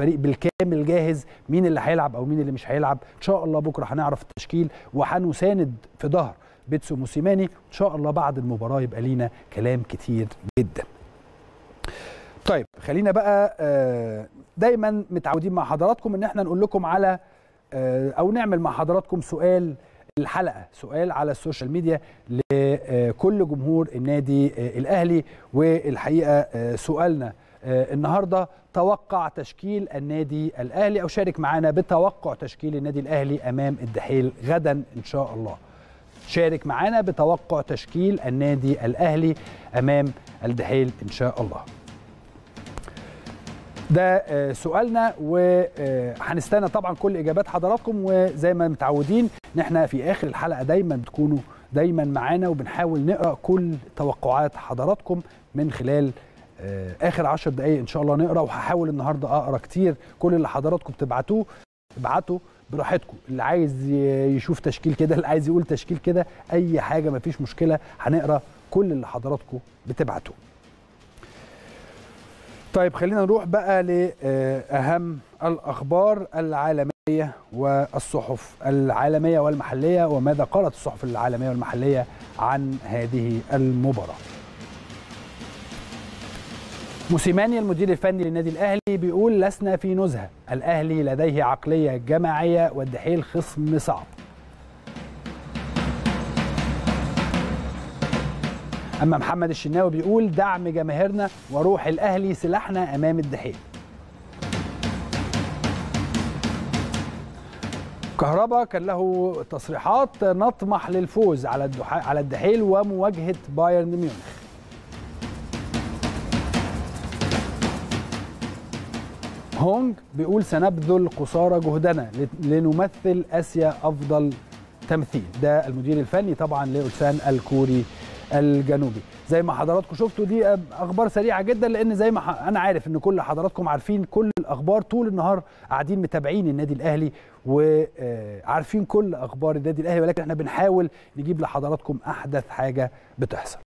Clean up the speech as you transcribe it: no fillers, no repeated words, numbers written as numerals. الفريق بالكامل جاهز، مين اللي هيلعب او مين اللي مش هيلعب. ان شاء الله بكره هنعرف التشكيل وهنساند في ظهر بيتسو موسيماني. ان شاء الله بعد المباراه يبقى لينا كلام كتير جدا. طيب خلينا بقى دايما متعودين مع حضراتكم ان احنا نقول لكم على او نعمل مع حضراتكم سؤال الحلقه، سؤال على السوشيال ميديا لكل جمهور النادي الاهلي. والحقيقه سؤالنا النهارده توقع تشكيل النادي الاهلي، او شارك معانا بتوقع تشكيل النادي الاهلي امام الدحيل غدا ان شاء الله. شارك معانا بتوقع تشكيل النادي الاهلي امام الدحيل ان شاء الله. ده سؤالنا، وهنستنى طبعا كل اجابات حضراتكم. وزي ما متعودين ان احنا في اخر الحلقه دايما تكونوا دايما معانا، وبنحاول نقرا كل توقعات حضراتكم من خلال اخر 10 دقائق ان شاء الله نقرا. وهحاول النهارده اقرا كتير كل اللي حضراتكم تبعتوه، ابعتوا براحتكم، اللي عايز يشوف تشكيل كده، اللي عايز يقول تشكيل كده، اي حاجه مفيش مشكله، هنقرا كل اللي حضراتكم بتبعتوه. طيب خلينا نروح بقى لأهم الأخبار العالمية والصحف العالمية والمحلية، وماذا قالت الصحف العالمية والمحلية عن هذه المباراة. موسيماني المدير الفني للنادي الأهلي بيقول لسنا في نزهة، الأهلي لديه عقلية جماعية والدحيل خصم صعب. أما محمد الشناوي بيقول دعم جماهيرنا وروح الأهلي سلاحنا أمام الدحيل. كهرباء كان له تصريحات، نطمح للفوز على الدحيل ومواجهة بايرن ميونخ. هونج بيقول سنبذل قصارى جهدنا لنمثل آسيا أفضل تمثيل. ده المدير الفني طبعا لأولسان الكوري الجنوبي. زي ما حضراتكم شفتوا دي اخبار سريعه جدا، لان زي ما انا عارف ان كل حضراتكم عارفين كل الاخبار، طول النهار قاعدين متابعين النادي الاهلي وعارفين كل اخبار النادي الاهلي، ولكن احنا بنحاول نجيب لحضراتكم احدث حاجه بتحصل.